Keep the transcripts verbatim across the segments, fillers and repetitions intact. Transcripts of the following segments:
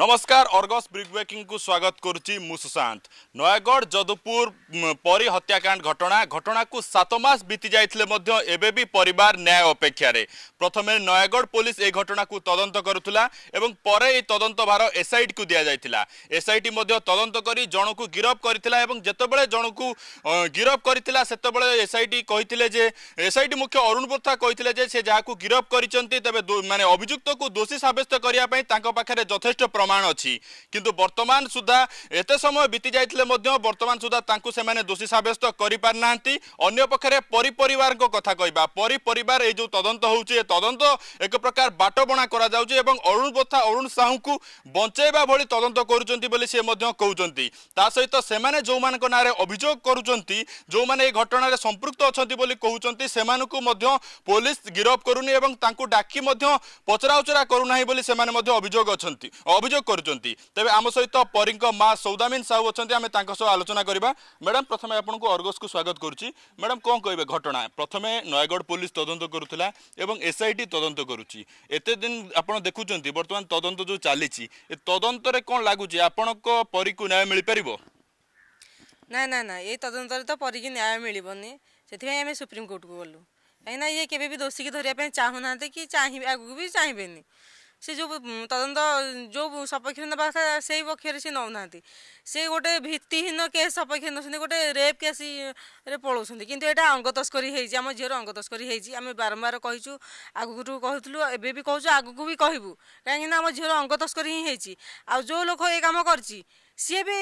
नमस्कार Argus ब्रिग breaking को स्वागत करुच्ची मु सुशांत। नयगढ़ जदुपुर परी हत्याकांड घटना घटना को सात मास बीती जाइथिले मध्य एबे भी परिवार न्याय अपेक्षा रे। प्रथम नयगढ़ पुलिस ए घटना को तदंत करुतला एवं परे ए तदंत भार एसआईटी को दिया जाइथिला। एसआईटी मध्य तदंत करी जणो को गिरफ करथिला एवं जतबेले जणो को गिरफ करथिला सेतबेले एसआईटी कहिथिले जे एसआईटी मुख्य अरुण बोथा कहिथिले जे से जाहा को गिरफ करिसंती तबे माने अभियुक्त को दोषी साब्यस्त करिया पई तांको पाखरे जथेष्ट किंतु वर्तमान सुधा एते समय बीती जाइथिले मध्य वर्तमान सुधा तांकु सेमाने दोषी साब्यस्त करि पारनांती। अन्य पखरे परि परिवार को कथा कहबा परि परिवार ए जो तदंत होउची तदंत एक प्रकार बाटबणा करा जाउची एवं अरुण बोथा अरुण साहू को बंचेबा भली तदंत करूचंती बोली से मध्य कहउचंती। ता सहित सेमाने जो मान को नारे अभियोग करूचंती जो माने ए घटना रे संपृक्त अछंती बोली कहउचंती सेमानकु मध्य पुलिस गिरफ करूनी एवं तांकु डाकी मध्य पचराउचरा करूनाही बोली सेमाने मध्य अभियोग अछंती अभियोग करूचंती। तबे आम सहित परींक मां सौदामिन साहू अछंती आमे तांका सो आलोचना करबा। मैडम प्रथमे आपनकु अर्गस को स्वागत करूची। मैडम कोन कहबे घटना प्रथमे नयगढ़ पुलिस तदंत करूतला एवं एसआईटी तदंत करूची एते दिन आपण देखुचंती वर्तमान तदंत जो चालीची ए तदंत रे कोन लागुची आपनको परीकु न्याय मिलि परिबो? ना ना ना ए तदंत रे तो परीकि न्याय मिलिबोनी सेथिबे आमे सुप्रीम कोर्ट को बोलु एना ये केबे भी दोषी के धरिया पे चाहुनाते कि चाहि आगु भी चाहिबेनी से जो तदंत जो सपक्ष ना से पक्ष से नौना से गोटे भित्तिहीन केस सपक्ष नौते गोटे रेप केस पलाउं कि अंग तस्करी होम झीवर अंग तस्करी होमें बारंबार कहूँ आगुरी कहूँ एवं भी कहूँ आगुक भी कहूँ कहीं आम झीवर अंग तस्करी ही हो लोक ये कम कर सी भी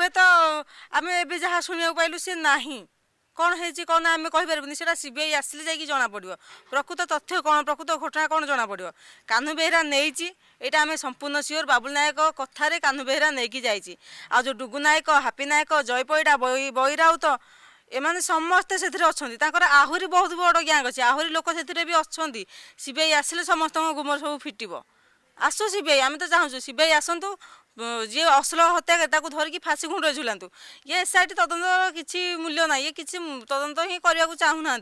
हे तो आम एवं जहाँ शुणा पाइलु सी ना कौन है कौन आम कहींपर से सीबीआई आसिले जाकि जना पड़ो प्रकृत तथ्य कौन प्रकृत घटना कौन जना पड़ो। कान्हू बेहेरा नहीं यहाँ आम संपूर्ण सियोर बाबुल नायक कथार कान्हू बेहेरा नहीं जाइए आ जो डुगु नायक हापी नायक जय पैडा बई राउत एमाने समस्ते से आहरी बहुत बड़ गैंग अच्छे आहरी लोक से भी अच्छा सीबीआई आसिले समस्त गुमर सब फिटब आसो सीबीआई आम तो चाहूँ सीबीआई आसतु जी असल हत्याकर्ता को धरिकी फाँसी खुंटे झुलांतु ये एसआईटी तदंत किसी मूल्य ना ये किसी तदंत ही करने चाहूना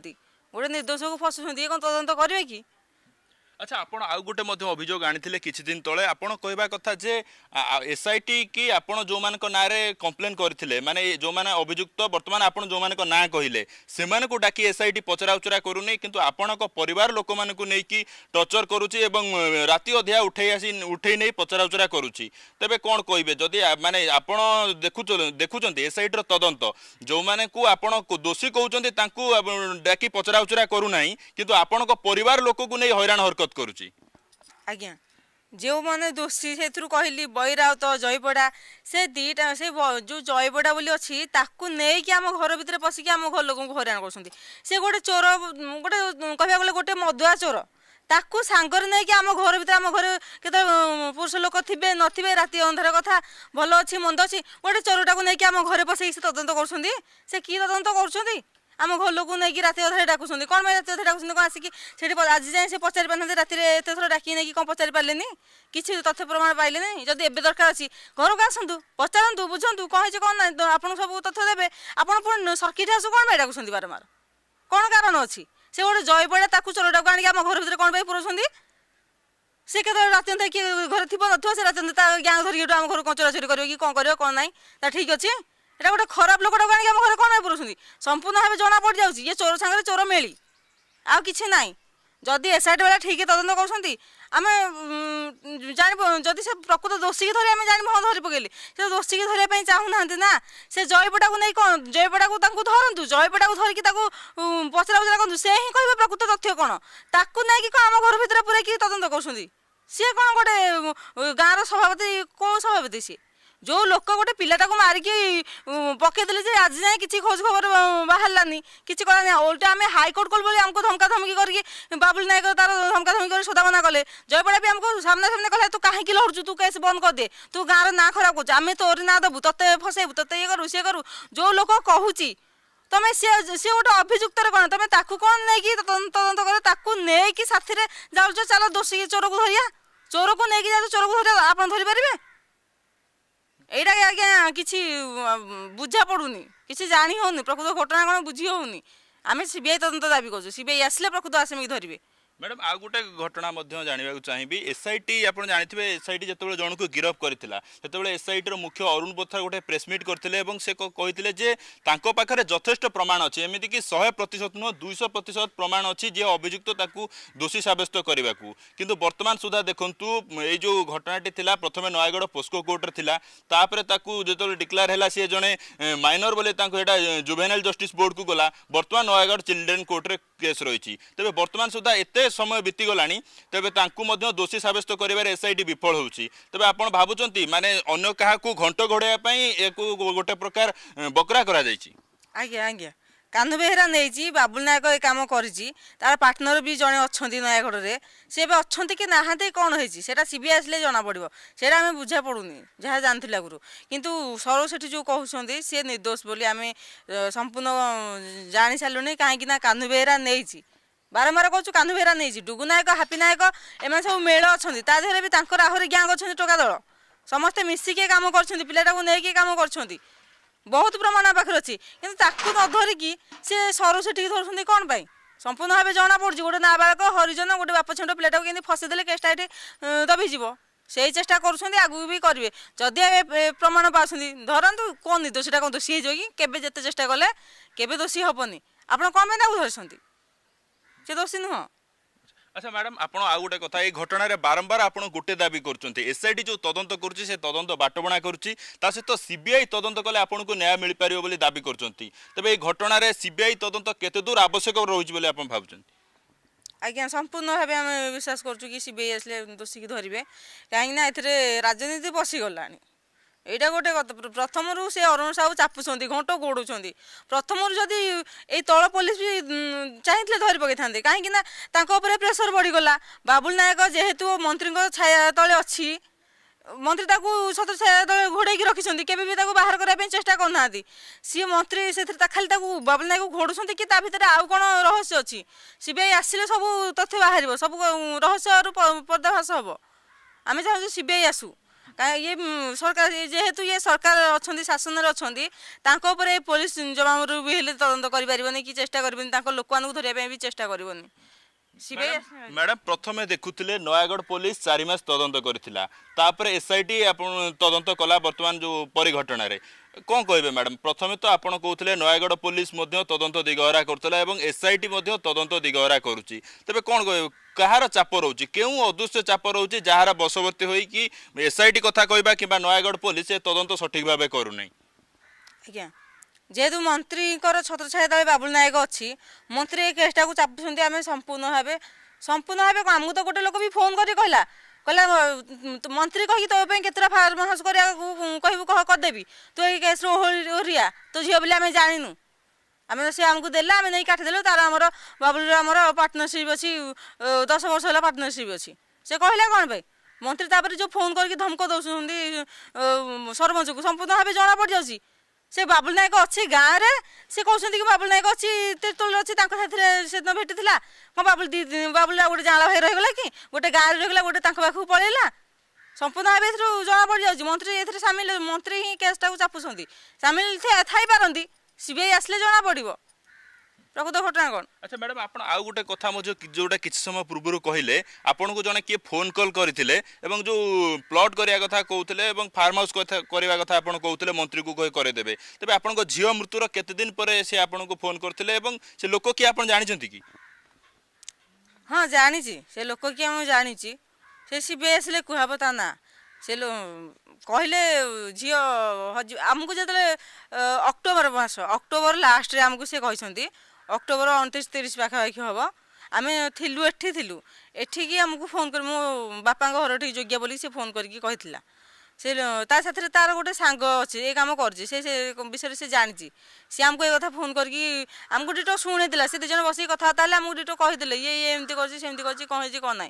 गोटे निर्दोष को फसुंट ये कौन तदंत करेंगे कि? अच्छा आपड़ आउ गोटे अभियोग आनी किसी दिन तले आपड़ कहवा कथा जे एसआईटी की आपड़ जो मान ना कंप्लेन करते माने जो मैंने अभियुक्त बर्तमान आपड़ जो मान ना कहले से डाकी एसआईटी पचराउचरा करूनी किंतु आपण परिवार लोक मानकि टर्चर करुच्ची राति अध्या उठे आसी उठे नहीं पचराउचरा करुच्ची। तेबे कौन कहे जदि माने आपण देखु देखुंत एसआईटी तदंत जो मैंने आपड़ दोषी कहते डाकी पचराउचरा करूना किंतु आपण परिवार लोक को नहीं हैरान हरकत आज्ञा जो मैंने दोषी से कहली बई राउत जयपड़ा से दीटा से जो जयपड़ा बोली अच्छी ताकू नहीं कि आम घर भितर पशिक आम घर लोक हैरान कर गोटे चोर गोटे कह गले गोटे मदुआ चोर ताकू सांगर नहीं कि आम घर भितर आम घर के पुरुष लोक थे नथिबे राति अंधार कथा भल अच्छी मंद अच्छी गोटे चोरटा को लेकिन आम घर पशिक से तदंत कर कि तदंत कर आम घर लोक नहीं रात अधारे डाकुस कौन रात अधारे डाकुस कौन आसिक आज जाए से पचारि पारे रात थोड़ा डाक नहीं कौन पचारि पारे कि तथ्य प्रमाण पाइले नहीं जब एवं दरकार अच्छी घर को आसतु पचारू बुझु कौन है कौन ना आप सब तथ्य देवे आपड़ पुणी सर्किट हाउस कौन डाक बारंबार कौन कारण अच्छी से गोटे जयपड़ा चोरटा को आम घर भितर कौन पुरानी से कदम रात घर थी ना से रात गाँव धरिक आम घर कौन चोराचोरी कर कि कौन कर कौन ना ता ठीक अच्छे एटा गोटे खराब लोकटा को आम घर कौन पुरुष संपूर्ण भाव जना पड़ जाऊँ ये चोर सांगे चोर मेली आउ कि ना जदि एसआईटी वाला ठीक तदंत करें जान जदि से प्रकृत दोषी की धरी आम जान हाँ धरी पकड़े से दोषी की धरने चाहूना ना से जयपटा को नहीं कौन जयपटा को धरतु जयपटा को धरिकी पचरा उचरा करूँ से ही कह प्रकृत तथ्य कौन ताकू नहीं कौन आम घर भितर पूरे तदंत कर सी कौन गोटे गाँव सभापति कौन सभापति सी जो लोक गोटे पिलाटा को मारिकी पकईदे जे आज जाए किसी खोज खबर बाहरानी किसी कलानी उल्टा आम हाईकोर्ट कल बोली आमको धमका धमकी करके बाबुल नायक तार धमका धमकी कर सदामना कले जयपड़ा भी आमको सामना सामने कहला तू कहीं लड़ुचु तू कैसे बंद कर दे तू गाँव ना खराब करूँ आम तोरी ना दबू ते फसैबू ते ये करू सी करू जो लोक कहूँ तुम्हें सी गोटे अभियुक्त कौन तुम कौन नहीं तदंत कर नहीं कि साथी जाऊ चल दोषी चोर को धरिया चोर को नहीं जाऊ चोर को धरिया आप धरीपर एटा आज्ञा किसी बुझा पड़ूनी किसी जानी होनी प्रकृत घटना कौन बुझी होनी आम सीबीआई तदंत दाबी करूँ सीबीआई आसिले प्रकृत आसामी धरवे मैडम आउ गोटे घटना जानवाक चाहिए एसआईटी आप जानते हैं एसआईटी जो जन को गिरफ करता से एसआईटी मुख्य अरुण बोथरा गोटे प्रेसमिट करते से कहते पाखे जथेष प्रमाण अच्छे एमती कि शहे प्रतिशत नुह दुईश प्रतिशत प्रमाण अच्छी जी अभियुक्त दोषी सब्यस्त करने को कितु बर्तमान सुधा देखूँ यो घटनाटी थी प्रथम नयगढ़ पोस्को कोर्ट्रे तापर डिक्लेयर है सी जड़े माइनर बोले जुवेनाइल जस्टिस बोर्ड को गला बर्तमान नयगढ़ चिल्ड्रेन कोर्ट्रे केस रही तेज बर्तमान सुधा एत समय बीतीगला तेज दोषी सब्यस्त कर एसआईटी विफल होती तेज आप भावुंट माने अन्य क्या घंट घोड़ाई गोटे प्रकार बकरा करा आज्ञा आज्ञा कान्ध बेहेरा नहीं बाबुल नायक ये कम कर पार्टनर भी जड़े अच्छा नयागढ़ में सी अच्छा कि नहांती कौन होता सीबीआई आसे जना पड़ो से आम बुझा पड़ूनी जहाँ जानूँ आगुरी कितु सर से जो कहते सी निर्दोष बोली आम संपूर्ण जाणी सारूँ कहीं कान्ध बेहेरा नहीं बारंबार कहूँ कान्ध बेहेरा नहीं डुगु नायक हापी नायक एम सब मेल अच्छा तादेह भी तर आहरी गैंग अच्छा टोका दल समस्ते मिसिके कम कर पिलाटा को लेकिन कम कर बहुत प्रमाण पाखे अच्छी कि न धरिकी सी सर से धरती कौन पाई संपूर्ण भाव जना पड़ी गोटे नाबाक हरिजन गोटे बाप छेट पिलाटा को फसईदे केसटा ये दबिजी से ही चेषा करगू भी करेंगे जदि प्रमाण पाँच धरतु कौन दोषीटा कौन दोषी हो कि केत चेषा कले के दोषी हेनी आपड़ कौन धरती से दोषी नुह। अच्छा मैडम आपड़ आउ गोटे कथा ये घटन बारंबार आप गोटे दाबी करते एसआईटी जो तदंत कर तदंत बाटबणा करा सहित सीबीआई तदंत कले आपन को न्याय मिल पार बोली दाबी करते तेज घटन सीबीआई तदंत केते दूर आवश्यक रही बोली आप भावुं आज्ञा संपूर्ण भाव आम विश्वास करूँ कि सीबीआई आसे दोषी की धरवे कहीं राजनीति पशिगला यहाँ गोटे प्रथम रू से अरुण साहू चापुंट घंट गोड़ुं प्रथम जदि ये तल पुलिस भी चाहिए धरी पकई था कहीं प्रेसर बढ़ीगला बाबुल नायक जेहेतु मंत्री छाया तले अच्छी मंत्री सतर छाया तले घोड़े रखिंट के बाहर करने चेषा करना सी मंत्री से खाली बाबुल नायक घोड़ुं कि आउ कौन रहस्य अच्छी सीबीआई आसिले सब तथ्य बाहर सब रहस्य पर्दाफाश हम आम चाहूँ सीबीआई आसू ये सरकार जेहेतु ये सरकार अच्छा शासन अच्छा पुलिस जमावरु भी हेल्ले तदंत कर कि चेष्टा कर लोक मानू धरिया भी चेष्टा कर मैडम प्रथम देखुले नयगढ़ पुलिस चार मास तदंत करता एसआईटी तदंत कला बर्तमान जो परिघटन कौन कहे मैडम प्रथम तो आप कहते नयगढ़ पुलिस तदंत दिगहरा करुला एसआईटी तदंत दिगहरा करुच्ची तेज कौन कह कहार चाप रोचे क्यों अदृश्य चाप रोचे जार बशवर्ती हो कि एसआईटी कथा कहवा कि नयगढ़ पुलिस तदंत सठिक भाव करूना आज्ञा जेहेतु मंत्री छत्र छाया तले बाबुल नायक अच्छी मंत्री ये केसटा को चापुंट आम संपूर्ण भाव संपूर्ण भाव कौन आमको तो गोटे लोक भी फोन कर कहला कहला मंत्री कहीं तो केतरा फार्म हाउस कर कहू कह करदेवी तु ये केस ओरिया तो झील बोले आम जानू आम सी आमको देला आम नहीं काटिदेलु तार आम बाबुल पार्टनरशिप अच्छी दस वर्ष है पार्टनरशिप अच्छी से कहला कौन भाई मंत्री तापर जो फोन करके धमक दौरान सरपंच को संपूर्ण भाव जना पड़ जाऊँगी से बाबुल नायक अच्छी गाँव में सी कहते कि बाबुल नायक अच्छी तेतोल अच्छी से दिन भेटी था कौन बाबुल दी बाबुल गोटे जाँला भाई रहीगला कि गोटे गाँव में रहीगला गोटे पाखक पलैला संपूर्ण भाव ए जना पड़ जाऊँगी मंत्री ए सामिल मंत्री ही केसटा को चापुंट सामिल थी सीबीआई आसे जना पड़ो घटना कौन। अच्छा मैडम आप आउ गोटे कथा जोटा कि समय पूर्व कहले आपन को जने किए फोन कॉल करते जो प्लॉट करिया कथा कहते फार्म हाउस करिया कथा आप कहते मंत्री को कह करदेवे तेज आप झील मृत्युर केते दिन पर से आपन को फोन करते से लोक किए आप जानते कि हाँ जानी से लोक किए मुझे जानी से सीबीआई आसे कहब ता ना से कहले झी हज आमको जो अक्टोबर मास अक्टोबर लास्ट रे आमको से कहते अक्टोबर उनतीस तीस पाखापाखि हम आम थीलु एठी थीलु एठिकी आमको फोन कर मो बापा घर ठीक योग्य बोली से फोन करके कहला से तार तार गोटे सांग अच्छे ये कम कर विषय से जानी सी आमको ये कथा फोन करके आमको डीटो शुणेला से दुज बस कथबार्ता है आमको डीटो कहते ये ये एमती करमती कर कौन है कौन ना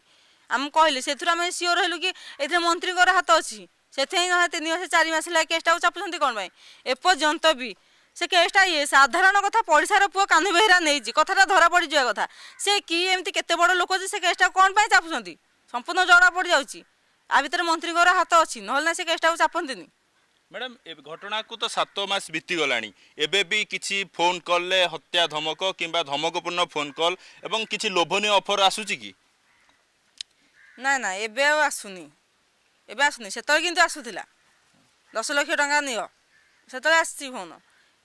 आम कहले से आम सियोर हलु कि ए मंत्री हाथ अच्छी से तीन वर्ष चार मास है केसटा को चापुंट कौन पाई एपर्यंत भी से केसटा ये साधारण कथा पड़शार पुआ कान्ध बेहेरा नहीं कथा धरा पड़ जाए कथा से कि एमती केत बड़ लोक से केसटा कौन पाई चापुंट संपूर्ण जरा पड़ जाऊँगी आ भर मंत्री हाथ अच्छी ना से केसटा को चापंती मैडम घटना को तो सात मास बीतीगला एबे भी किसी फोन कॉल हत्या धमक किंबा धमकपूर्ण फोन कॉल एवं किसी लोभनीय ऑफर आसूची कि ना ना एबे आसुनी एबे आसुनी से किंतु आसूला दस लक्ष टा नियो से आन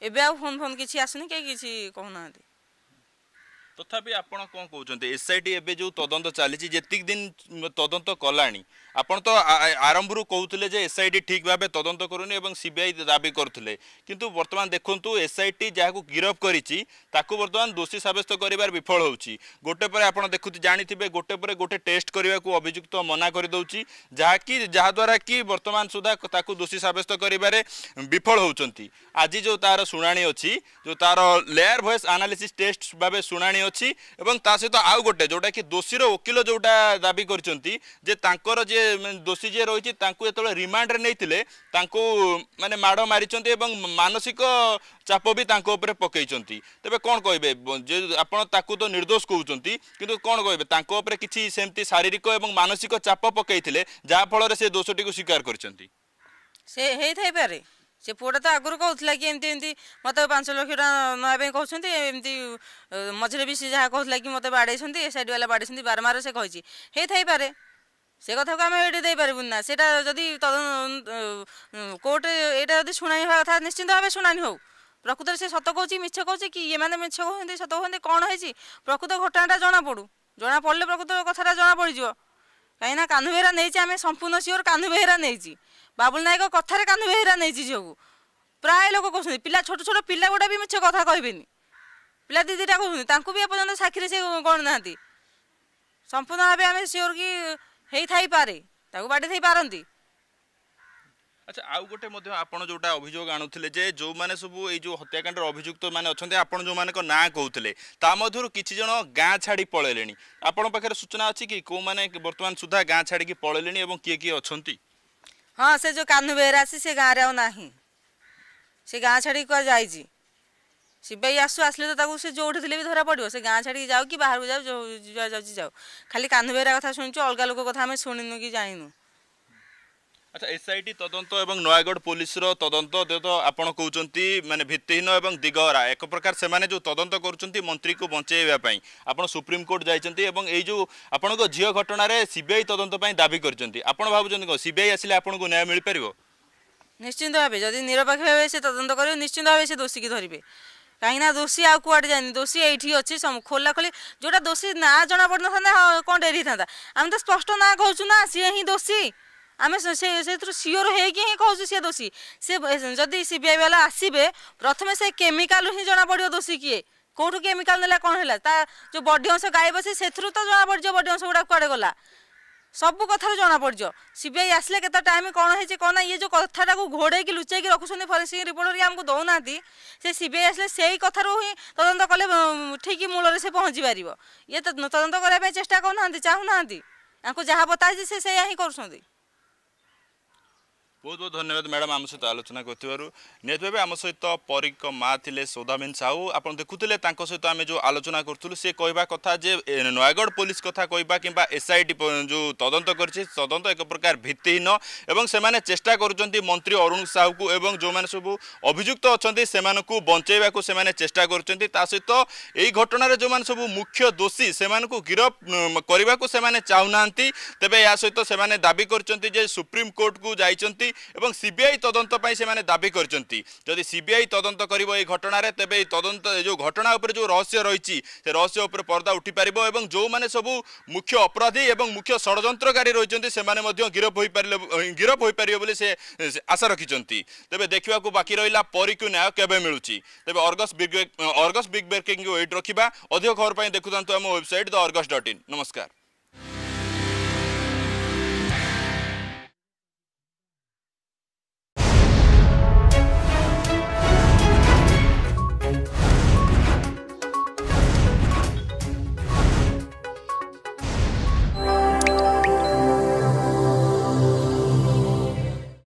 एबे आ फोन फोन किसी आसुनी के किसी कहना तथापि तो आपड़ कौन कहते एसआईटी एवं जो तदंत चली जितिक दिन तदंत कला आपड़ तो आरंभ कहते हैं एसआईटी ठीक भाव तदंत करूनी और सीबीआई दाबी करते किंतु वर्तमान देखूँ एसआईटी जहाँ गिरफ कर दोषी सब्यस्त कर विफल होती गोटे पर आप देखते जानी गोटे पर गोटे टेस्ट करने को अभियुक्त मना करदे जहाँकि जहाद्वारा कि वर्तमान सुधा दोषी सब्यस्त कर विफल होती आज जो तार शुणा अच्छी जो तार लेयर वॉइस एनालिसिस टेस्ट भाव शुणा अच्छी एवं सहित तो आउ गोटे जोटा कि दोषीर वकिल जोटा दाबी करछंती जे तांकर जे दोषी जे रही जो रिमांड रे नैतिले माने माड़ मारिछंती एवं मानसिक चाप भी तांको ऊपर पकईछंती तबे कोन कहबे जे आपण ताकू तो निर्दोष कहउछंती किंतु कोन कहबे तांको ऊपर किछि सेमती शारीरिक एवं मानसिक चाप पकईथिले जा फल रे से दोषटी को स्वीकार करछंती से हेइ थाइ पारे से पुओटा तो आगुरी कहला कि एमती एमती मत पांच लक्ष टा नापी कहते एमती मझे भी सी जहाँ कहला कि मत बाड़े एसआईडी वाला बाड़े बारमार से कही थाइपे से कथा को आम ये देपारूना से कोर्ट यहाँ जब शुणानी हवा कथा निश्चिंत भाव शुणानी हो प्रकृत से सत कौच मिछ कौच कि ये मैंने मिछ कहते सत कहते कौन है प्रकृत घटनाटा जना पड़ू जना पड़े प्रकृत कथाटा जना पड़ जाए कहीं कान्हू बेहेरा नहीं आम संपूर्ण सियोर कान्हू बेहेरा नहीं बाबुल नायक कथार कान्हू बेहेरा नहीं झीक प्राय लोक कहते पिला छोट छोट पिला गुड़ा भी मिछ कथा कह पिला दीदीटा कहते भी एपर्यंत साक्षी से गणुना संपूर्ण भाव आम सियोर कि होई थाई पारे ताकू बाड़ी थाई पारती। अच्छा आउ गोटे जोटा अभियोग आणुले जे जो मैंने सब ये जो हत्याकांड अभियुक्त मैंने अच्छा आप जो मान ना कहते किसी जन गाँ छाड़ी पलैले आपण पाखे सूचना अच्छी कि कौ मैंने बर्तमान सुधा गाँ छाड़ी पलैले किए किए अच्छा हाँ से जो कान्हू बेहेरा से गाँव में ना से गाँ छाड़ी क्या जाए सीबीआई आसू आसले तो से जो भी धरा पड़ो से गाँ छाड़ी जाओ कि बाहर को जाओ जो जाओ जाओ खाली कान्हू बेहेरा कथा शुणु अलग लोक कथा आम शुणुनु कि जानू। अच्छा एसआईटी तदंत एवं नयगढ़ पुलिस तदंत तो आपड़ कहते माने भित्तिहीन एवं दिगहरा एक प्रकार से माने जो तदंत कर मंत्री को बंचाई आपड़ सुप्रीमकोर्ट जाइए ये जो आपण झील घटन सीबीआई तदंत दाबी कर सीबीआई आसिले आपन को न्याय मिल पार निश्चिंत भाव जब निरपेक्ष भाव से तदंत कर निश्चिंत भाव से दोषी की धरवे कहीं दोषी आउ कड़े जाए दोषी ये अच्छी खोला खोली जोटा दोषी ना जना पड़ ना कौन डेरी था आम तो स्पष्ट ना कहूँ ना सी ही दोषी आम से सियोर हो कहूँ सी दोषी से जदि सीबीआई वाला आसबे प्रथम से केमिकाल हिं जना पड़ो दोषी किए कौटू केमिकाल ना कौन है जो बडी अंश गायब से तो जना पड़ बडी अंश गुड़ा कड़े गला सब कथार जना पड़ सीबीआई आसले के टाइम कौन है कौन ना ये जो कथाटा को घोड़े लुचेक रखुच्च फरेन्सिक रिपोर्टर आमको दौना से सीबीआई आसले से कथारू ही तदंत कले ठीक मूल से पहुँची पार ये तदंत करने चेषा करना चाहूना जहाँ बताई से सैया ही कर बहुत बहुत धन्यवाद मैडम आम सहित आलोचना करूँ निहत भाव आम सहित परीक माँ थे सौदाबेन साहू आप देखुले सहित आम जो आलोचना करूँ सी कह कथा जे नयगढ़ पुलिस कथा कहवा कि एसआईटी जो तदंत कर तदंत एक प्रकार भित्तिहीन एवं से चेष्टा करुँच मंत्री अरुण साहू को एवं जो मैंने सब अभियुक्त अच्छा से बचाइवा से चेषा करुँच यही घटन जो मैंने सब मुख्य दोषी से गिरफ्त करने को चाहूना तेज या सहित से दाबी कर सुप्रीम कोर्ट को जाती एवं सीबीआई तदंत से दाबी करदी सीबीआई तदंत कर घटन तेब तदंत जो घटना उपर जो रहस्य रही रहस्य उपर पर्दा उठी पार और जो मैंने सब मुख्य अपराधी और मुख्य षड्यंत्रकारी रही से गिरफ हो पारे गिरफ हो पारे से आशा रखिंट तेज देखा बाकी रहा परी को न्याय केवे मिलूँ तेज Argus big Argus big breaking वेट रखा अधिक खबर पर देखुं आम website the Argus dot in. नमस्कार।